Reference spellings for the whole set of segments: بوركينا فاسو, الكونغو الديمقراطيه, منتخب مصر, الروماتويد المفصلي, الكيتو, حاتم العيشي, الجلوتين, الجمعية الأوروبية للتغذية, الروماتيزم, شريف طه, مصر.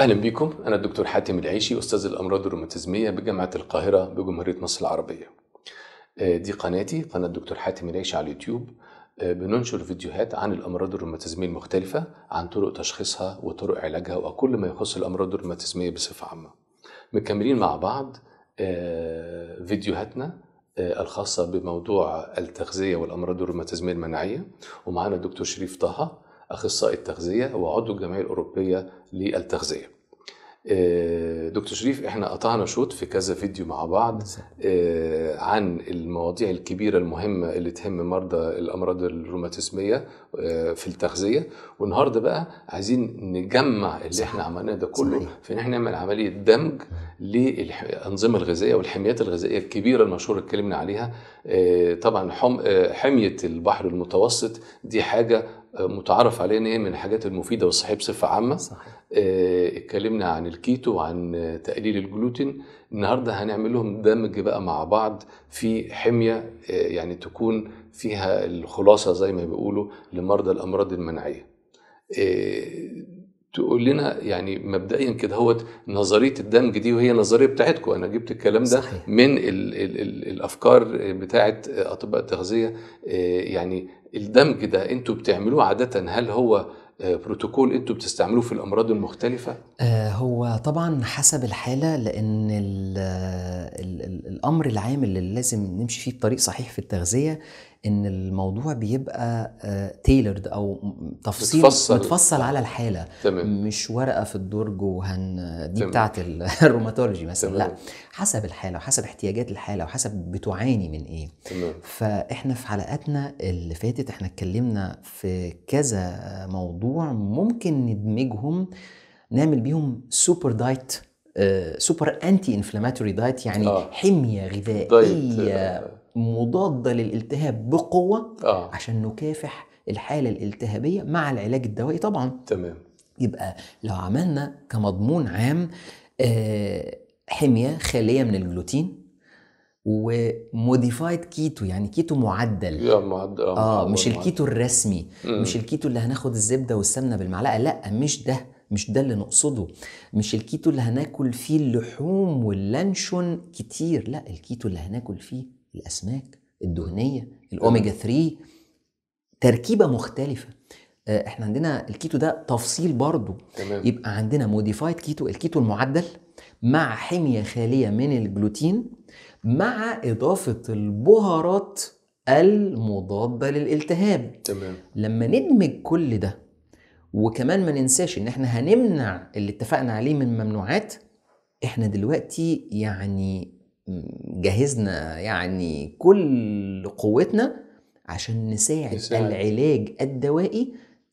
أهلا بكم. أنا الدكتور حاتم العيشي، أستاذ الأمراض الروماتيزمية بجامعة القاهرة بجمهورية مصر العربية. دي قناتي، قناة الدكتور حاتم العيشي على اليوتيوب. بننشر فيديوهات عن الأمراض الروماتيزمية المختلفة، عن طرق تشخيصها وطرق علاجها وكل ما يخص الأمراض الروماتيزمية بصفة عامة. مكملين مع بعض فيديوهاتنا الخاصة بموضوع التغذية والأمراض الروماتيزمية المناعية، ومعانا الدكتور شريف طه، أخصائي التغذية وعضو الجمعية الأوروبية للتغذية. دكتور شريف، احنا قطعنا شوط في كذا فيديو مع بعض عن المواضيع الكبيرة المهمة اللي تهم مرضى الأمراض الروماتيزمية في التغذية، والنهاردة بقى عايزين نجمع اللي احنا عملناه ده كله في ان احنا نعمل عملية دمج للأنظمة الغذائية والحميات الغذائية الكبيرة المشهورة اللي اتكلمنا عليها. طبعا حمية البحر المتوسط دي حاجة متعارف عليه ان هي من الحاجات المفيده والصحيه بصفه عامه. اتكلمنا عن الكيتو وعن تقليل الجلوتين. النهارده هنعمل لهم دمج بقى مع بعض في حميه يعني تكون فيها الخلاصه زي ما بيقولوا لمرضى الامراض المناعيه. تقول لنا يعني مبدئيا كده هوت نظريه الدمج دي، وهي نظريه بتاعتكم، انا جبت الكلام ده من ال الافكار بتاعت اطباء التغذيه. يعني الدمج ده انتوا بتعملوه عاده، هل هو بروتوكول انتوا بتستعملوه في الامراض المختلفه؟ هو طبعا حسب الحاله، لان ال الامر العام اللي لازم نمشي فيه بطريق صحيح في التغذيه ان الموضوع بيبقى تيلرد او تفصيل متفصل على الحاله. تمام. مش ورقه في الدرج دي بتاعه الروماتولوجي مثلا. لا، حسب الحاله وحسب احتياجات الحاله وحسب بتعاني من ايه. تمام. فاحنا في حلقاتنا اللي فاتت احنا اتكلمنا في كذا موضوع ممكن ندمجهم، نعمل بيهم سوبر دايت، سوبر انتي انفلاماتوري دايت، يعني حميه غذائيه مضادة للالتهاب بقوة عشان نكافح الحالة الالتهابية مع العلاج الدوائي طبعا. تمام. يبقى لو عملنا كمضمون عام حمية خالية من الجلوتين وموديفايد كيتو، يعني كيتو معدل، مش الكيتو الرسمي، مش الكيتو اللي هناخد الزبدة والسمنة بالمعلقة، لا مش ده اللي نقصده، مش الكيتو اللي هناكل فيه اللحوم واللانشون كتير، لا، الكيتو اللي هناكل فيه الأسماك الدهنية، الأوميجا 3، تركيبة مختلفة. احنا عندنا الكيتو ده تفصيل برضو. تمام. يبقى عندنا موديفايد كيتو، الكيتو المعدل مع حمية خالية من الجلوتين مع إضافة البهارات المضادة للالتهاب. تمام. لما ندمج كل ده، وكمان ما ننساش ان احنا هنمنع اللي اتفقنا عليه من ممنوعات. احنا دلوقتي يعني جهزنا يعني كل قوتنا عشان نساعد العلاج الدوائي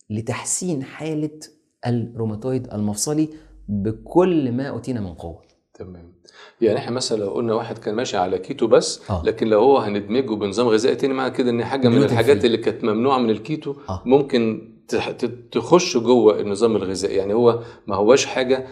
لتحسين حالة الروماتويد المفصلي بكل ما أوتينا من قوة. تمام. يعني احنا مثلا لو قلنا واحد كان ماشي على كيتو بس، لكن لو هو هندمجه بنظام غذائي تاني مع كده، ان حاجة من الحاجات اللي كانت ممنوعة من الكيتو ممكن تخش جوه النظام الغذائي. يعني هو ما هوش حاجه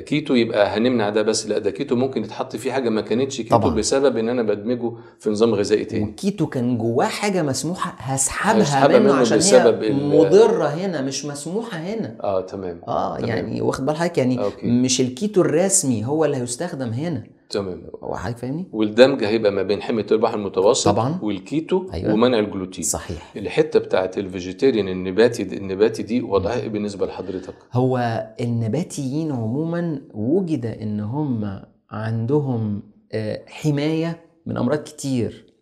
كيتو يبقى هنمنع ده بس، لا، ده كيتو ممكن يتحط فيه حاجه ما كانتش كيتو طبعا، بسبب ان انا بدمجه في نظام غذائي تاني. وكيتو كان جواه حاجه مسموحه هسحبها منه عشان هي مضره هنا، مش مسموحه هنا. تمام. يعني واخد بال حضرتك، يعني مش الكيتو الرسمي هو اللي هيستخدم هنا. تمام. هو حضرتك فاهمني؟ والدمج هيبقى ما بين حمية البحر المتوسط طبعا والكيتو. أيوة. ومنع الجلوتين. صحيح. الحته بتاعت الفيجيتيريان النباتي دي وضعها ايه بالنسبه لحضرتك؟ هو النباتيين عموما وجد ان هم عندهم حمايه من امراض كتير.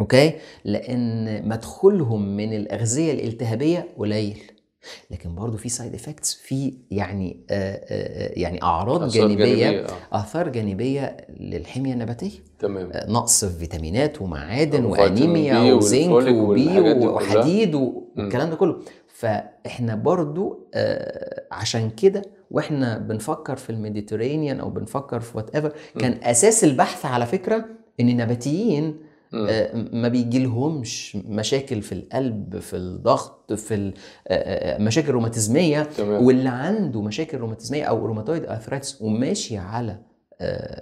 اوكي؟ لان مدخلهم من الاغذيه الالتهابيه قليل، لكن برضه في سايد افكتس، في يعني يعني اعراض جانبيه، اثار جانبيه للحميه النباتيه. تمام. نقص في فيتامينات ومعادن وانيميا وزنك وبي وحديد والكلام ده كله. فاحنا برضه عشان كده واحنا بنفكر في الميديترينيان او بنفكر في وات ايفر، كان اساس البحث على فكره ان النباتيين ما بيجيلهمش مشاكل في القلب، في الضغط، في مشاكل روماتيزميه. واللي عنده مشاكل روماتيزميه او روماتويد ارثرايتس وماشي على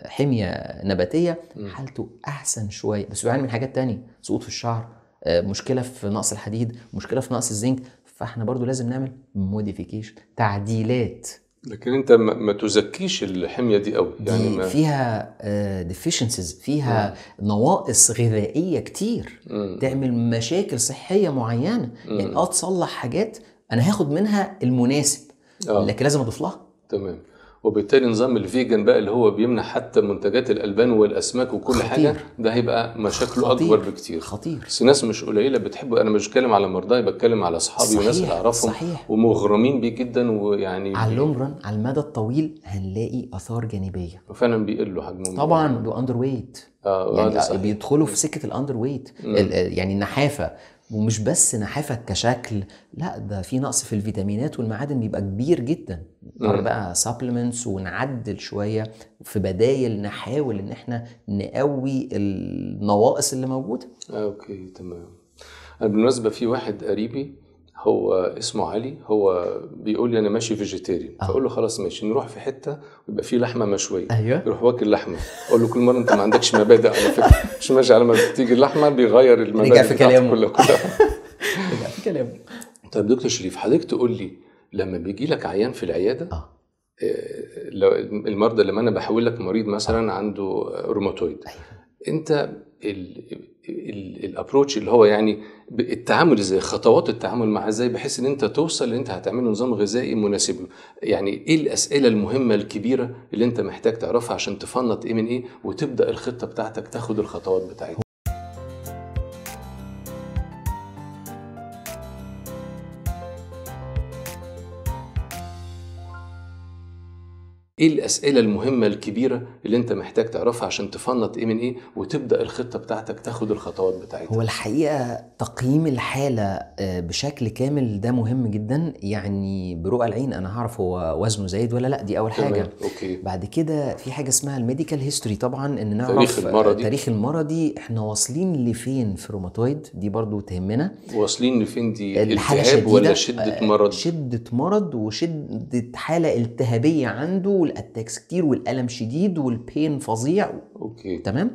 حميه نباتيه حالته احسن شويه، بس بيعاني من حاجات تانية، سقوط في الشعر، مشكله في نقص الحديد، مشكله في نقص الزنك. فاحنا برضو لازم نعمل موديفيكيشن، تعديلات لكن انت ما تزكيش الحميه دي قوي يعني، دي ما فيها ديفيشنسيز، فيها نواقص غذائيه كتير تعمل مشاكل صحيه معينه. يعني تصلح حاجات انا هاخد منها المناسب لكن لازم اضيف لها. تمام. وبالتالي نظام الفيجن بقى اللي هو بيمنع حتى منتجات الالبان والاسماك وكل خطير. حاجه ده هيبقى مشاكله خطير. اكبر بكتير. خطير. بس ناس مش قليله بتحب، انا مش بتكلم على مرضاي، بتكلم على اصحابي وناس اعرفهم ومغرمين بيه جدا، ويعني على اللونج ران على المدى الطويل هنلاقي اثار جانبيه، وفعلا بيقلوا حجمهم طبعا، باندر ويت يعني بيدخلوا في سكه الاندر ويت، يعني النحافه، ومش بس نحافه كشكل، لا ده في نقص في الفيتامينات والمعادن بيبقى كبير جدا. نقرر بقى سبلمنتس ونعدل شويه في بدايل، نحاول ان احنا نقوي النواقص اللي موجوده. اوكي تمام. بالمناسبه في واحد قريبي هو اسمه علي، هو بيقول لي انا ماشي فيجيتيريان، فاقول له خلاص ماشي نروح في حته ويبقى في لحمه مشويه. ايوه. يروح واكل لحمه، اقول له كل مره انت ما عندكش مبادئ على فكره، مش ماشي على ما بتيجي اللحمه بيغير المبادئ. رجع في كلامه. رجع في كلامه. طيب دكتور شريف، حضرتك تقول لي لما بيجي لك عيان في العياده لو المرضى لما انا بحول لك مريض مثلا عنده روماتويد، انت الابروتش اللي هو يعني التعامل ازاي، خطوات التعامل معاه ازاي بحيث ان انت توصل اللي انت هتعمله نظام غذائي مناسب له؟ يعني ايه الاسئله المهمه الكبيره اللي انت محتاج تعرفها عشان تفنط ايه من ايه وتبدا الخطه بتاعتك تاخد الخطوات بتاعتك؟ ايه الاسئله المهمه الكبيره اللي انت محتاج تعرفها عشان تفنط ايه من ايه وتبدا الخطه بتاعتك تاخد الخطوات بتاعتك؟ هو الحقيقه تقييم الحاله بشكل كامل ده مهم جدا، يعني برؤى العين انا هعرف هو وزنه زايد ولا لا، دي اول حاجه. أوكي. بعد كده في حاجه اسمها الميديكال هيستوري، طبعا ان نعرف تاريخ المرضي، احنا واصلين لفين في الروماتويد، دي برضو تهمنا. واصلين لفين دي؟ التهاب ولا شده مرض؟ شده مرض وشده حاله التهابيه عنده، الاتاكس كتير والالم شديد والبين فظيع. اوكي تمام.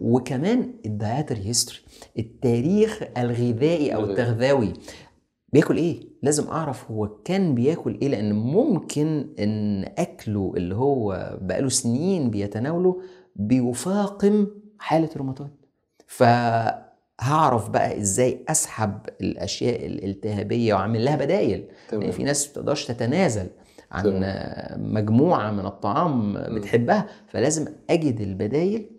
وكمان الدايتري هيستوري، التاريخ الغذائي او التغذاوي، بياكل ايه، لازم اعرف هو كان بياكل ايه، لان ممكن ان اكله اللي هو بقاله سنين بيتناوله بيفاقم حاله الروماتويد، فهعرف بقى ازاي اسحب الاشياء الالتهابيه واعمل لها بدايل. يعني في ناس ما بتقدرش تتنازل عن مجموعة من الطعام بتحبها، فلازم أجد البدايل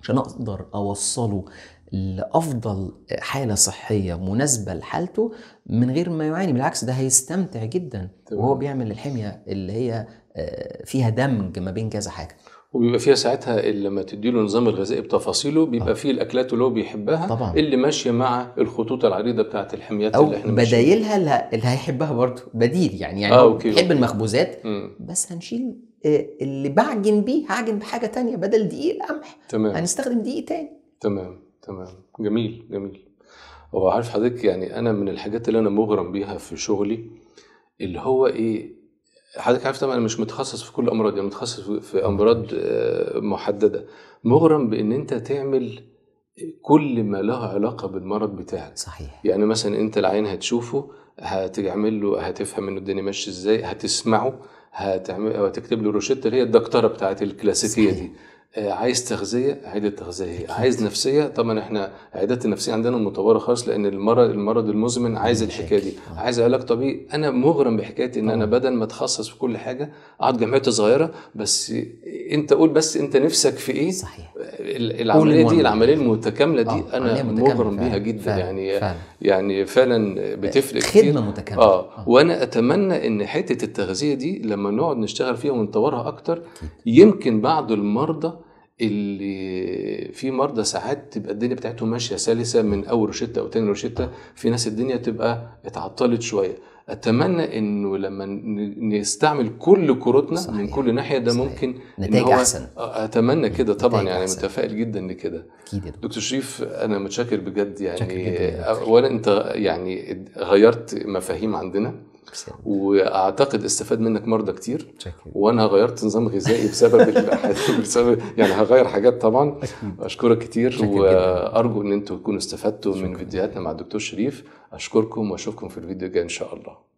عشان أقدر أوصله لأفضل حالة صحية مناسبة لحالته من غير ما يعاني، بالعكس ده هيستمتع جدا وهو بيعمل الحمية اللي هي فيها دمج ما بين كذا حاجة، وبيبقى فيها ساعتها لما تديله النظام الغذائي بتفاصيله بيبقى فيه الاكلات اللي هو بيحبها طبعا، اللي ماشيه مع الخطوط العريضه بتاعه الحميات اللي احنا بدايلها اللي هيحبها برضه بديل، يعني بيحب المخبوزات بس هنشيل اللي بعجن بيه، هعجن بحاجه ثانيه بدل دقيق القمح، هنستخدم دقيق ثاني. تمام تمام. جميل جميل. هو عارف حضرتك يعني انا من الحاجات اللي انا مغرم بيها في شغلي اللي هو ايه، حضرتك عارف طبعا انا مش متخصص في كل الامراض، يعني متخصص في امراض محدده، مغرم بان انت تعمل كل ما له علاقه بالمرض بتاعك. صحيح. يعني مثلا انت العين هتشوفه، هتعمل له، هتفهم انه الدنيا ماشيه ازاي، هتسمعه، هتكتب له روشته اللي هي الدكتوره بتاعت الكلاسيكيه. صحيح. دي عايز تغذيه، عياده تغذيه. عايز نفسيه، طبعا احنا عيادات النفسيه عندنا متطوره خالص، لان المرض المزمن عايز الحكايه دي، عايز علاج طبيعي. انا مغرم بحكايه ان انا بدل ما اتخصص في كل حاجه اقعد جمعيه صغيره، بس انت قول بس انت نفسك في ايه. صحيح. العمليه المتكامله دي انا مغرم بيها جدا. فعلا. يعني فعلا. يعني فعلا بتفرق كتير، خدمه متكامله. وانا اتمنى ان حته التغذيه دي لما نقعد نشتغل فيها ونطورها اكتر، يمكن بعض المرضى اللي في مرضى ساعات تبقى الدنيا بتاعتهم ماشيه سلسه من اول روشته او تاني روشته، في ناس الدنيا تبقى اتعطلت شويه، اتمنى انه لما نستعمل كل كروتنا من كل ناحيه ده ممكن نتائج احسن. اتمنى كده طبعا، يعني متفائل جدا لكده. دكتور شريف انا متشكر بجد، يعني اولا انت يعني غيرت مفاهيم عندنا، واعتقد استفاد منك مرضى كتير، وانا غيرت نظام غذائي بسبب يعني هغير حاجات طبعا. اشكرك كتير، وارجو ان انتم تكونوا استفدتوا من فيديوهاتنا مع الدكتور شريف. اشكركم واشوفكم في الفيديو الجاي ان شاء الله.